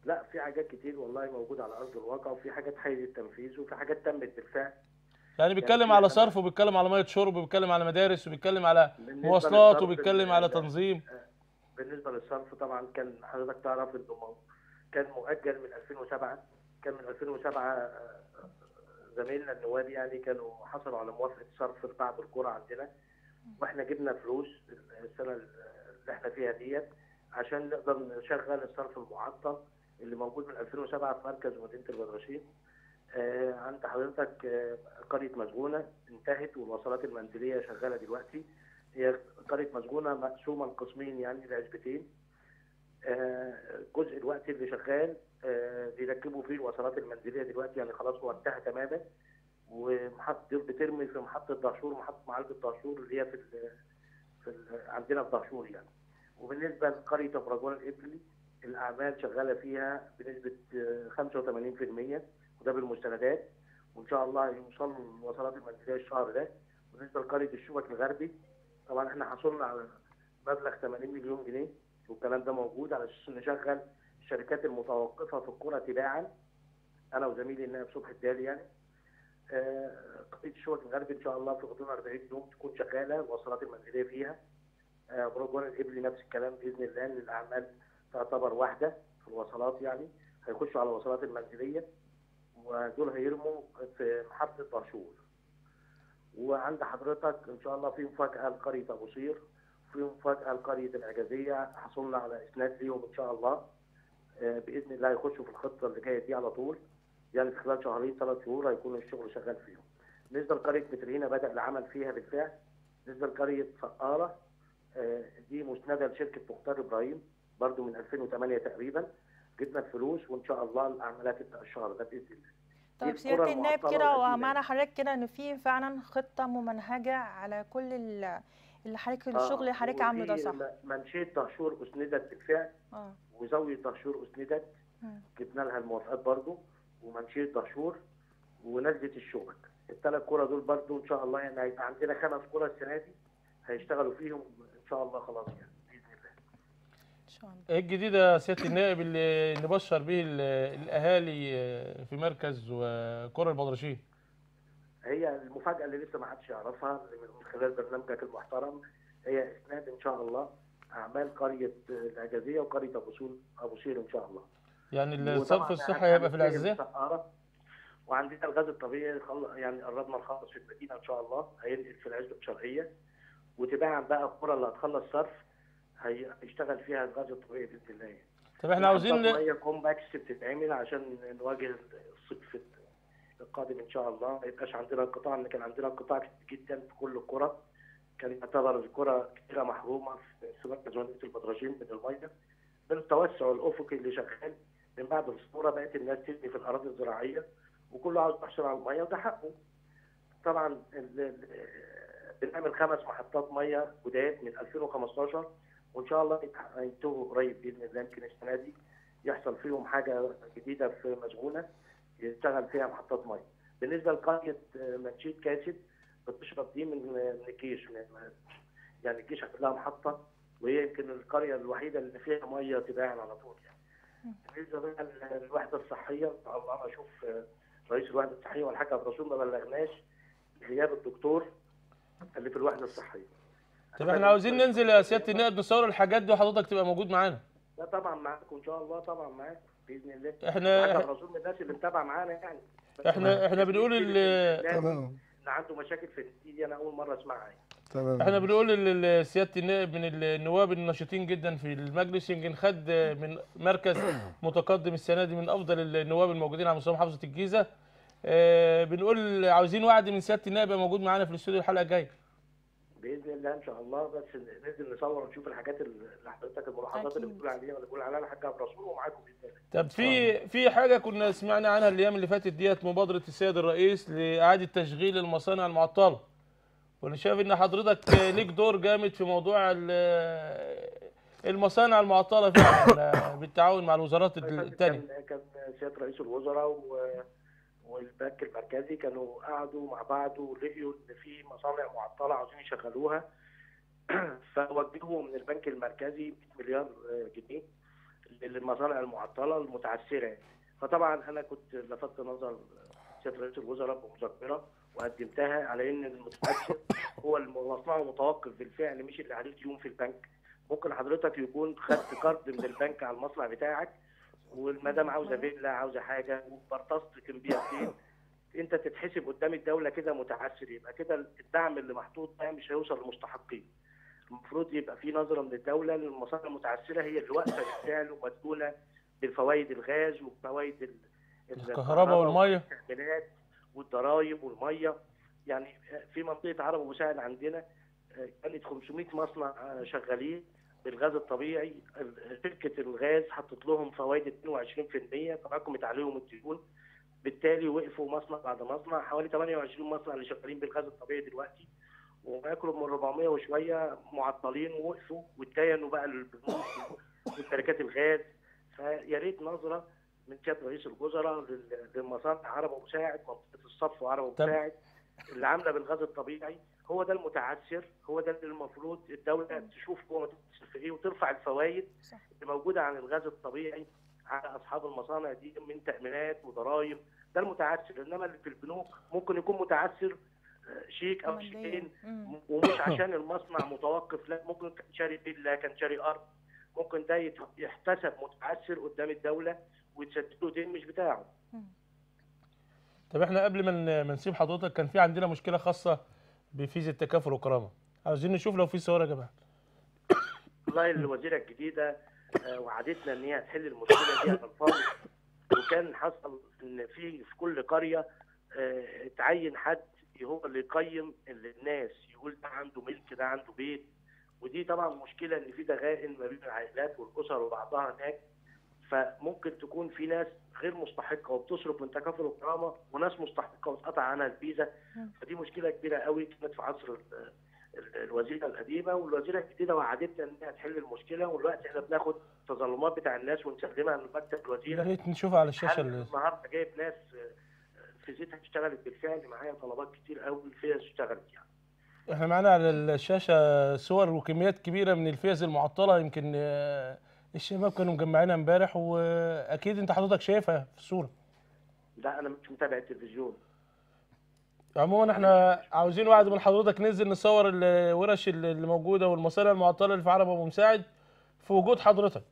لا في حاجات كتير والله موجوده على ارض الواقع، وفي حاجات حيز التنفيذ، وفي حاجات تمت بالفعل. يعني بيتكلم يعني على صرف، وبيتكلم على ميه شرب، وبيتكلم على مدارس، وبيتكلم على مواصلات، وبيتكلم على تنظيم. بالنسبه للصرف طبعا كان حضرتك تعرف انه كان مؤجل من ألفين وسبعة، كان من ألفين وسبعة زمايلنا النواب يعني كانوا حصلوا على موافقه صرف في بعض القرى عندنا، واحنا جبنا فلوس السنه اللي احنا فيها ديت عشان نقدر نشغل الصرف المعطل اللي موجود من ألفين وسبعة في مركز مدينه البدرشين. آه عند حضرتك آه قريه مسجونه انتهت، والوصلات المنزليه شغاله دلوقتي. هي قريه مسجونه مقسومه لقسمين يعني لعزبتين، آه الجزء الوقتي اللي شغال آه بيركبوا فيه الوصلات المنزليه دلوقتي، يعني خلاص وقتها تماما. ومحطه بترمي في محطه الدهشور، محطه معالجه الدهشور اللي هي في, ال في ال عندنا في الدهشور يعني. وبالنسبه لقريه برجوان الإبلي الأعمال شغالة فيها بنسبة خمسة وثمانين في المية، وده بالمستندات، وإن شاء الله يوصل الوصلات المنزلية الشهر ده. بالنسبة لقرية الشوك الغربي طبعا إحنا حصلنا على مبلغ ثمانين مليون جنيه، والكلام ده موجود على أساس نشغل الشركات المتوقفة في القرى تباعا، أنا وزميلي النائب صبحي الدالي يعني. قرية الشوك الغربي إن شاء الله في غضون أربعين يوم تكون شغالة الوصلات المنزلية فيها. برجوان الإبلي نفس الكلام بإذن الله، إن الأعمال تعتبر واحده في الوصلات يعني، هيخشوا على الوصلات المنزليه ودول هيرموا في محطه الدهشور. وعند حضرتك ان شاء الله في مفاجاه لقريه ابو صير، في مفاجأة لقرية العجزية حصلنا على إسناد ليهم إن شاء الله بإذن الله يخشوا في الخطة اللي جاية دي على طول، يعني خلال شهرين ثلاث شهور هيكون الشغل شغال فيهم. بالنسبة لقرية بترينا بدأ العمل فيها بالفعل. بالنسبة لقرية فقارة دي مسندة لشركة مختار إبراهيم برضو من ألفين وثمانية تقريبا، جبنا الفلوس وإن شاء الله الأعمال هتبدأ الشهر ده بإذن الله. طيب سيادة النائب كده ومعنى حضرتك كده إن في فعلا خطة ممنهجة على كل اللي حضرتك الشغل اللي حضرتك عامله ده صح؟ منشية الدهشور أسندت بالفعل آه. وزاوية الدهشور أسندت جبنا لها الموافقات برضو، ومنشية الدهشور ونزلة الشوك. الثلاث قرى دول برضو إن شاء الله يعني هيبقى عندنا خمس قرى السنة دي هيشتغلوا فيهم إن شاء الله خلاص يعني بإذن الله. إن شاء الله. إيه الجديد يا سيادة النائب اللي نبشر به الأهالي في مركز قرى البدرشين؟ هي المفاجأة اللي لسه ما حدش يعرفها من خلال برنامجك المحترم هي إسناد إن شاء الله أعمال قرية العجزية وقرية أبو صير أبو صير إن شاء الله. يعني الصرف الصحي هيبقى في العجزية؟ وعندنا الغاز الطبيعي يعني قربنا نخلص في المدينه ان شاء الله، هينقل في العزبه الشرقيه وتباعا بقى القرى اللي هتخلص صرف هيشتغل فيها الغاز الطبيعي باذن الله. طب احنا عاوزين ميه كومباكس بتتعمل عشان نواجه الصيف القادم ان شاء الله، ما يبقاش عندنا القطاع اللي كان عندنا القطاع كتير جدا في كل القرى، كان يعتبر القرى كتيره محرومه في مركز مدينه البدرشين من الميه. بالتوسع الافقي اللي شغال من بعد الاسطوره بقت الناس تبني في الاراضي الزراعيه وكله عاوز يحصل على الميه وده حقه. طبعا بنعمل خمس محطات ميه جداد من ألفين وخمستاشر وان شاء الله ينتهوا قريب باذن الله، يمكن السنه دي يحصل فيهم حاجه جديده في مسجونه يشتغل فيها محطات ميه. بالنسبه لقريه منشية كاسب بتشرب دي من الجيش، يعني الجيش هيعمل لها محطه وهي يمكن القريه الوحيده اللي فيها ميه تباعا على طول يعني. بالنسبه بقى للوحده الصحيه ان شاء الله اشوف رئيس الوحده الصحيه والحاج عبد الرسول ما بلغناش غياب الدكتور اللي في الوحده الصحيه. طب احنا عاوزين ننزل يا سياده النائب نصور الحاجات دي وحضرتك تبقى موجود معانا. لا طبعا معاكم ان شاء الله، طبعا معاكم باذن الله. احنا الحاج عبد الرسول من الناس اللي متابعه معانا يعني. احنا احنا بنقول تمام اللي عنده مشاكل في الدين دي انا اول مره اسمعها يعني. تمام. احنا بنقول لسياده النائب من النواب النشطين جدا في المجلس، يمكن خد من مركز متقدم السنه دي من افضل النواب الموجودين على مستوى محافظه الجيزه. اه بنقول عاوزين وعد من سياده النائب يبقى موجود معانا في الاستوديو الحلقه الجايه. باذن الله ان شاء الله، بس ننزل نصور ونشوف الحاجات اللي حضرتك الملاحظات اللي بتقول عليها ولا بتقول عليها الحاج عبد الرسول ومعاكم باذن الله. طب في في حاجه كنا سمعنا عنها الايام اللي فاتت ديت، مبادره السيد الرئيس لاعاده تشغيل المصانع المعطله. وانا شايف ان حضرتك ليك دور جامد في موضوع المصانع المعطله فعلا بالتعاون مع الوزارات الثانيه. كان سياده رئيس الوزراء والبنك المركزي كانوا قعدوا مع بعض ولقيوا ان في مصانع معطله عاوزين يشغلوها، فوجهوا من البنك المركزي مليار جنيه للمصانع المعطله المتعثره. فطبعا انا كنت لفت نظر سياده رئيس الوزراء بمذكره وقدمتها على ان المتعثر هو المصنع المتوقف بالفعل مش اللي عليه ديون في البنك. ممكن حضرتك يكون خدت كارد من البنك على المصنع بتاعك والمدام عاوزه فيلا عاوزه حاجه وبرطست تنبيع فيه، انت تتحسب قدام الدوله كده متعثر، يبقى كده الدعم اللي محطوط ده مش هيوصل للمستحقين. المفروض يبقى في نظره من الدوله للمصانع المتعثره هي اللي واقفه بالفعل ومديونه بالفوائد الغاز وفوائد الكهرباء والميه والضرايب والميه. يعني في منطقه عرب ومساعد عندنا كانت خمسمية مصنع شغالين بالغاز الطبيعي، شركه الغاز حطت لهم فوائد اتنين وعشرين في المية تراكمت عليهم الديون، بالتالي وقفوا مصنع بعد مصنع. حوالي تمنية وعشرين مصنع اللي شغالين بالغاز الطبيعي دلوقتي، وياكلوا من أربعمية وشويه معطلين ووقفوا واتداينوا بقى للبنوك وشركات الغاز. فيا ريت نظره من سياده رئيس الوزراء للمصانع عرب ومساعد منطقه الصف وعرب ومساعد اللي عامله بالغاز الطبيعي، هو ده المتعثر، هو ده اللي المفروض الدوله تشوف هو متعثر في ايه وترفع الفوائد اللي موجوده عن الغاز الطبيعي على اصحاب المصانع دي من تامينات وضرايب. ده المتعثر، انما اللي في البنوك ممكن يكون متعثر شيك او شيكين ومش عشان المصنع متوقف، لا ممكن كان شاري فيلا كان شاري ارض، ممكن ده يحتسب متعثر قدام الدوله ويتسددوا دين مش بتاعه. طب احنا قبل ما نسيب حضرتك كان في عندنا مشكله خاصه بفيزا التكافل والكرامه، عاوزين نشوف لو في صور يا جماعه. والله الوزيره الجديده وعدتنا ان هي تحل المشكله دي على الفاضي، وكان حصل ان في في كل قريه تعين حد هو اللي يقيم اللي الناس، يقول ده عنده ملك ده عنده بيت، ودي طبعا مشكله ان في دغائن ما بين العائلات والاسر وبعضها هناك، فممكن تكون في ناس غير مستحقه وبتصرف من تكافل الكرامه وناس مستحقه واتقطع عنها الفيزا، فدي مشكله كبيره قوي كانت في عصر الوزيره القديمه، والوزيره الجديده وعدتنا انها تحل المشكله، والوقت احنا بناخد تظلمات بتاع الناس ونسلمها لمكتب الوزيره. يا ريت نشوفها على الشاشه النهارده، جايب ناس في زيتها اشتغلت بالفعل، معايا طلبات كتير قوي الفيز اشتغلت يعني. احنا معانا على الشاشه صور وكميات كبيره من الفيز المعطله، يمكن الشباب كانوا مجمعينها امبارح واكيد انت حضرتك شايفها في الصوره. لا انا مش متابع التلفزيون. عموما احنا عاوزين وعد من حضرتك ننزل نصور الورش اللي موجوده والمصانع المعطله اللي في عرب ومساعد في وجود حضرتك.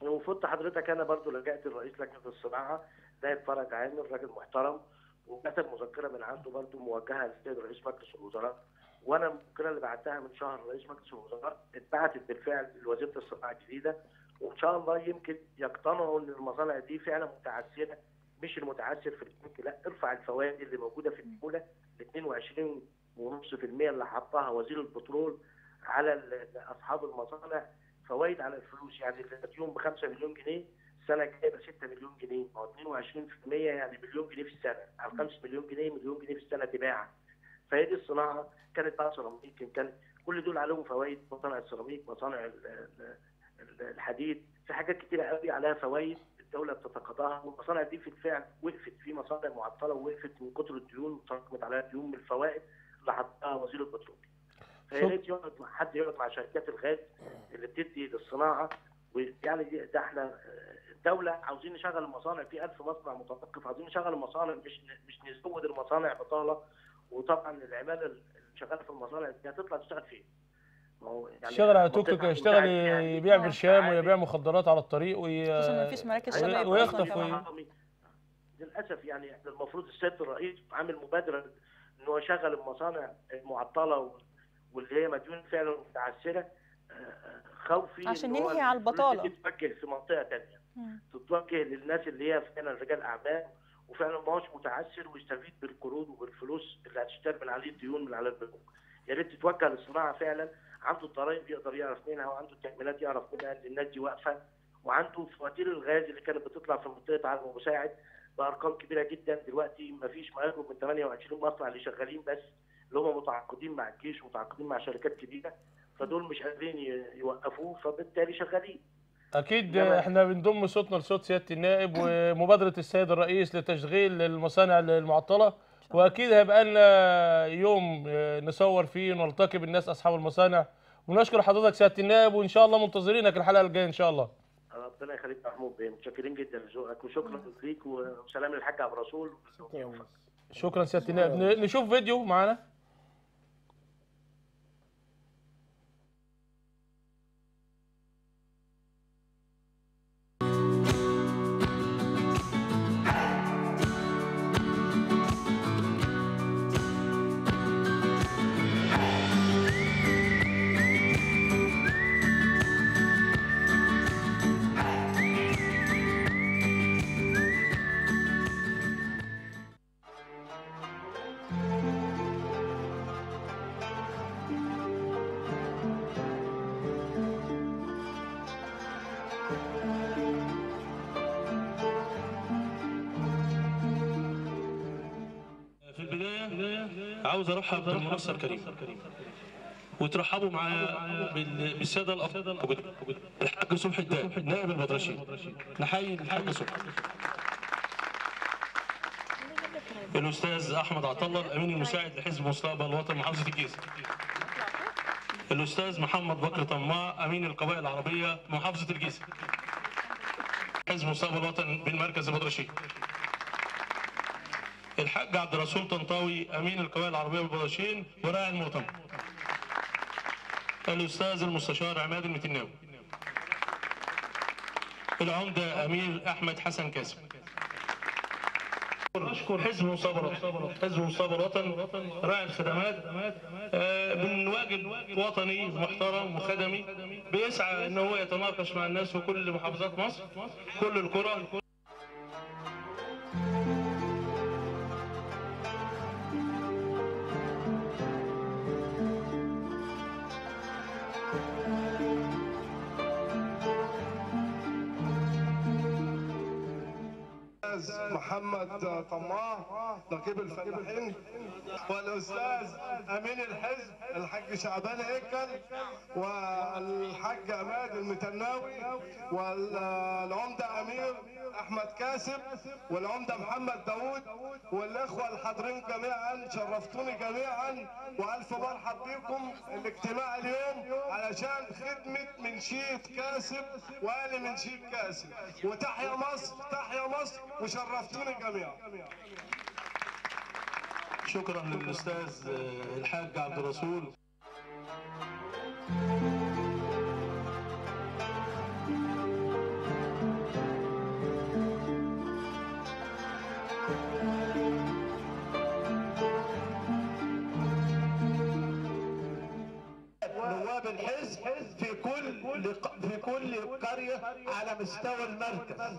وفضت حضرتك انا برضو لجأت لرئيس لجنه الصناعه نائب فرج عامر، راجل محترم، وكتب مذكره من عنده برضو موجهه للسيد رئيس مجلس الوزراء، وانا المذكره اللي بعتها من شهر لرئيس مجلس الوزراء اتبعتت بالفعل لوزيره الصناعه الجديده، وان شاء الله يمكن يقتنعوا ان المصانع دي فعلا متعثره، مش المتعثر في البنك، لا ارفع الفوائد اللي موجوده في الدوله ل اتنين وعشرين فاصلة خمسة بالمية اللي حطها وزير البترول على اصحاب المصانع، فوائد على الفلوس، يعني اليوم ب خمسة مليون جنيه السنه الجايه ب ستة مليون جنيه، ما هو اتنين وعشرين في المية يعني مليون جنيه في السنه، على خمسة مليون جنيه مليون جنيه في السنه تباعا. فهي دي الصناعه، كانت بقى سيراميك، كان كل دول عليهم فوائد، مصانع السيراميك، مصانع الحديد، في حاجات كتيره قوي عليها فوائد الدوله بتتقاضاها، والمصانع دي بالفعل وقفت، في مصانع معطله ووقفت من كتر الديون وتراكمت عليها ديون من الفوائد اللي حطها وزير البترول. فيا ريت يقعد مع حد، يقعد مع شركات الغاز اللي بتدي للصناعه، ويعني ده احنا الدوله عاوزين نشغل المصانع، في ألف مصنع متوقف، عاوزين نشغل المصانع، مش مش نزود المصانع بطاله، وطبعا العماله اللي شغاله في المصانع دي هتطلع تشتغل فين؟ يعني يشتغل على توك توك، يشتغل يبيع برشام ويبيع مخدرات على الطريق وي... ما فيش مراكز شباب ويخطف. للاسف يعني احنا المفروض السيد الرئيس عامل مبادره ان هو يشغل المصانع المعطله واللي هي مديون فعلا متعثره، خوفي عشان ننهي على البطاله تتوجه في منطقه ثانيه، تتوجه للناس اللي هي فعلا رجال اعمال وفعلا ما هوش متعثر ويستفيد بالقروض وبالفلوس اللي هتشتغل من عليه الديون من على البنوك. يا ريت تتوجه للصناعه فعلا، عنده الضرايب يقدر يعرف منها، وعنده التأمينات يعرف منها ان الناس دي واقفه، وعنده فواتير الغاز اللي كانت بتطلع في منطقه عرب ومساعد بارقام كبيره جدا، دلوقتي ما فيش ما يقرب من تمنية وعشرين مصنع اللي شغالين بس، اللي هم متعاقدين مع الجيش ومتعاقدين مع شركات كبيره، فدول مش قادرين يوقفوه، فبالتالي شغالين. اكيد احنا بنضم صوتنا لصوت سياده النائب ومبادره السيد الرئيس لتشغيل المصانع المعطله، واكيد هيبقى لنا يوم نصور فيه ونلتقي بالناس اصحاب المصانع، ونشكر حضرتك سياده النائب، وان شاء الله منتظرينك الحلقه الجايه ان شاء الله. ربنا يخليك يا محمود بيه، متشكرين جدا لذوقك، وشكرا ليك، وسلام للحاج عبد الرسول. شكرا سياده النائب. نشوف فيديو معانا. عاوز ارحب بالمنصه الكريمه وترحبوا معايا بالساده الافاضل، الحاج صبحي نائب البدرشين، نحيي الحاج صبحي، الاستاذ احمد عطا الله الامين المساعد لحزب مستقبل الوطن محافظه الجيزه، الاستاذ محمد بكر طماع امين القبائل العربيه محافظه الجيزه حزب مستقبل الوطن بالمركز البدرشين، الحاج عبد الرسول طنطاوي امين القبائل العربيه بالبدرشين وراعي المؤتمر، الاستاذ المستشار عماد المتناوي، العمده امير احمد حسن كاسب، أشكر حزب صبرة حزب صبرة راعي الخدمات بالواجب وطني محترم وخدمي، بيسعى إن هو يتناقش مع الناس في كل محافظات مصر، كل القرى. محمد طماح نقيب الفلاحين، والاستاذ امين الحزب الحاج شعبان هيكل، والحاج عماد المتناوي، والعمده امير احمد كاسب، والعمده محمد داود، والاخوه الحاضرين جميعا، شرفتوني جميعا والف مرحب بكم. الاجتماع اليوم علشان خدمه منشية كاسب وآل منشية كاسب، وتحيا مصر تحيا مصر، وشرفتوني جميعا. شكرا للاستاذ الحاج عبد الرسول. نواب الحزب في كل في كل قريه على مستوى المركز،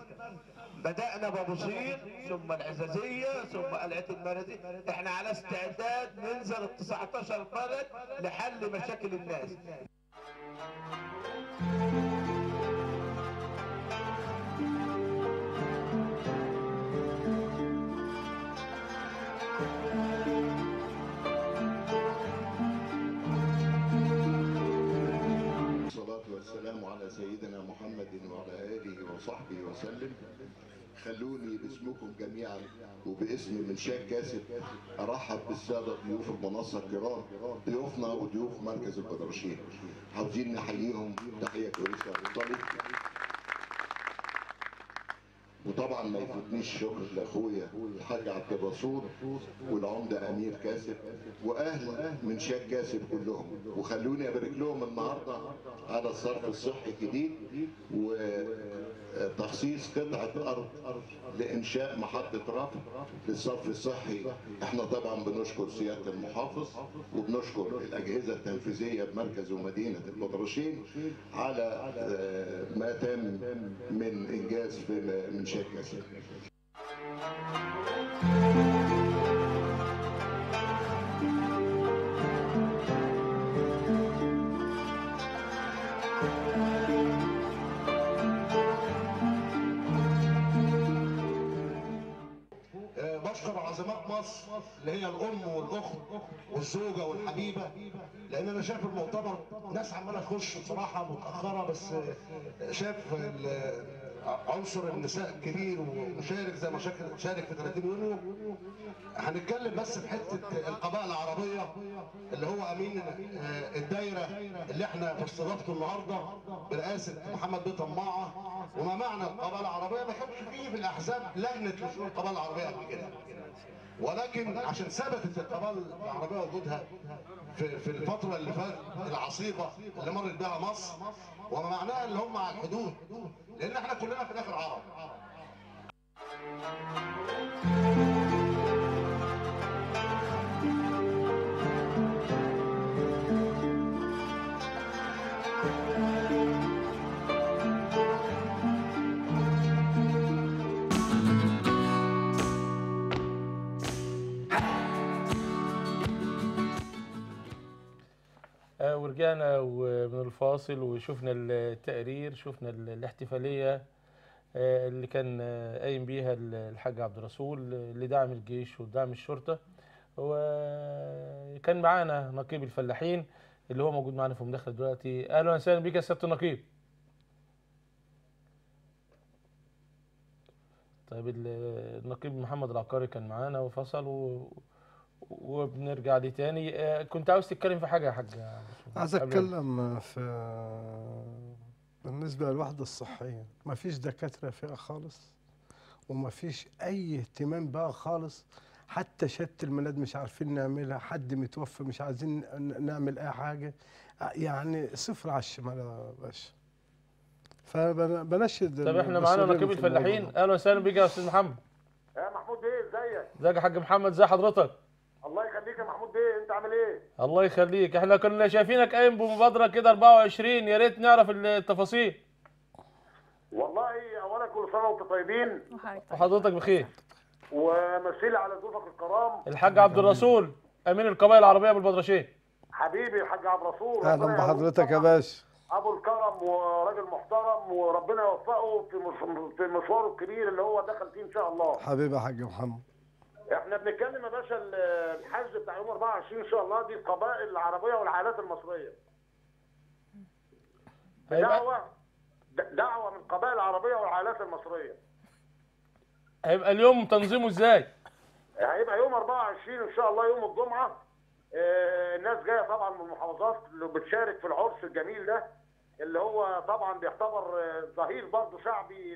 بدأنا بأبو صير ثم العجزية ثم قلعة المرازي. احنا على استعداد ننزل ال تسعتاشر بلد لحل مشاكل الناس. الصلاة والسلام على سيدنا محمد وعلى آله وصحبه وسلم. خلوني باسمكم جميعا وباسم منشية كاسب ارحب بالساده ضيوف المنصه الكرام، ضيوفنا وضيوف مركز البدرشين، عاوزين نحييهم تحيه كويسه وطلي. وطبعا ما يفوتنيش شكر لاخويا الحاج عبد الرسول والعمده امير كاسب واهل منشية كاسب كلهم، وخلوني ابارك لهم النهارده على الصرف الصحي الجديد و تخصيص قطعة أرض لإنشاء محطة رفع للصرف الصحي. إحنا طبعاً بنشكر سيادة المحافظ وبنشكر الأجهزة التنفيذية بمركز ومدينة البدرشين على ما تم من إنجاز في منشية كاسب. عظمات مصر اللي هي الام والاخت والزوجه والحبيبه، لان انا شايف المؤتمر ناس عماله تخش بصراحه متاخره، بس شايف عنصر النساء كبير ومشارك زي ما شارك في ثلاثين يونيو. هنتكلم بس في حته القبائل العربيه اللي هو امين الدايره اللي احنا في استضافته النهارده برئاسه محمد بيه طماعه، وما معنى القبائل العربيه. ما كانش فيه في الاحزاب لجنه لشؤون القبائل العربيه قبل كده، ولكن عشان ثبتت القبائل العربيه وجودها في في الفتره اللي فاتت العصيبه اللي مرت بها مصر، وما معناها اللي هم على الحدود، لان احنا كلنا في الاخر عرب. ورجعنا من الفاصل وشفنا التقرير، شفنا الاحتفالية اللي كان قايم بيها الحاج عبد الرسول لدعم الجيش ودعم الشرطة، وكان معانا نقيب الفلاحين اللي هو موجود معانا في المداخلة دلوقتي. أهلا وسهلا بيك يا سيادة النقيب. طيب النقيب محمد العقاري كان معانا وفصل و... وبنرجع ليه تاني. كنت عاوز تتكلم في حاجه يا حاج؟ عايز اتكلم في بالنسبه للوحده الصحيه. ما فيش دكاتره فيها خالص، وما فيش اي اهتمام بها خالص، حتى شهاده الميلاد مش عارفين نعملها، حد متوفى مش عايزين نعمل اي حاجه، يعني صفر على الشمال يا باشا. فبنشد. طب احنا معانا نقيب الفلاحين. اهلا وسهلا بيك يا استاذ محمد. يا محمود ايه ازيك؟ ازيك يا حاج محمد؟ ازي حضرتك؟ الله يخليك يا محمود بيه، انت عامل ايه؟ الله يخليك، احنا كنا شايفينك قايم بمبادره كده أربعة وعشرين، يا ريت نعرف التفاصيل. والله اولا كل سنه وانتم طيبين وحضرتك بخير ومسيلي على ضيوفك الكرام الحاج عبد الرسول امين القبائل العربيه بالبدرشين. حبيبي يا حاج عبد الرسول، اهلا بحضرتك يا باشا، ابو الكرم وراجل محترم وربنا يوفقه في مشواره الكبير اللي هو دخل فيه ان شاء الله. حبيبي يا حاج محمد، احنا بنتكلم يا باشا الحج بتاع يوم أربعة وعشرين ان شاء الله، دي القبائل العربيه والعائلات المصريه. دعوه دعوه من القبائل العربيه والعائلات المصريه. هيبقى اليوم تنظيمه ازاي؟ هيبقى يوم أربعة وعشرين ان شاء الله يوم الجمعه. الناس جايه طبعا من المحافظات اللي بتشارك في العرس الجميل ده، اللي هو طبعا بيعتبر ظهير برضه شعبي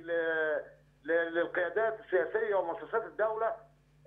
للقيادات السياسيه ومؤسسات الدوله،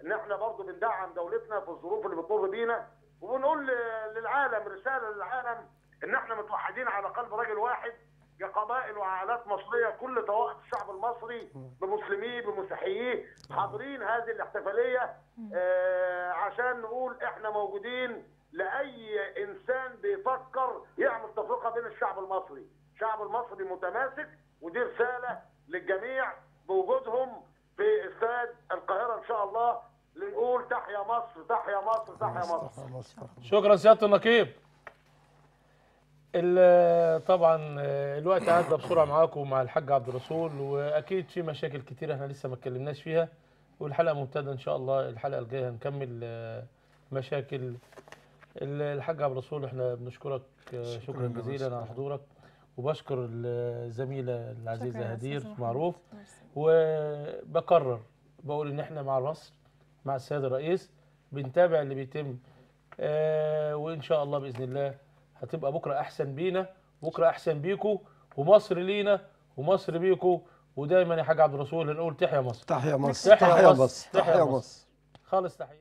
ان احنا برضه بندعم دولتنا في الظروف اللي بتمر بينا، وبنقول للعالم رساله للعالم ان احنا متوحدين على قلب راجل واحد كقبائل وعائلات مصريه، كل طوائف الشعب المصري بمسلميه بمسيحييه حاضرين هذه الاحتفاليه آه عشان نقول احنا موجودين لاي انسان بيفكر يعمل تفرقه بين الشعب المصري، الشعب المصري متماسك، ودي رساله للجميع بوجودهم في استاد القاهره ان شاء الله، لنقول تحيا مصر تحيا مصر تحيا مصر. شكرا سياده النقيب. طبعا الوقت عدى بسرعه معاكم ومع الحاج عبد الرسول، واكيد في مشاكل كتيره احنا لسه ما اتكلمناش فيها، والحلقه ممتده ان شاء الله، الحلقه الجايه هنكمل مشاكل الحاج عبد الرسول. احنا بنشكرك شكرا, شكرا جزيلا على حضورك، وبشكر الزميله العزيزه هدير معروف، وبكرر بقول ان احنا مع مصر مع السيد الرئيس بنتابع اللي بيتم، وان شاء الله باذن الله هتبقى بكره احسن بينا، بكره احسن بيكم، ومصر لينا ومصر بيكم، ودايما يا حاج عبد الرسول نقول تحيا مصر تحيا مصر تحيا مصر تحيا مصر خالص تحيا.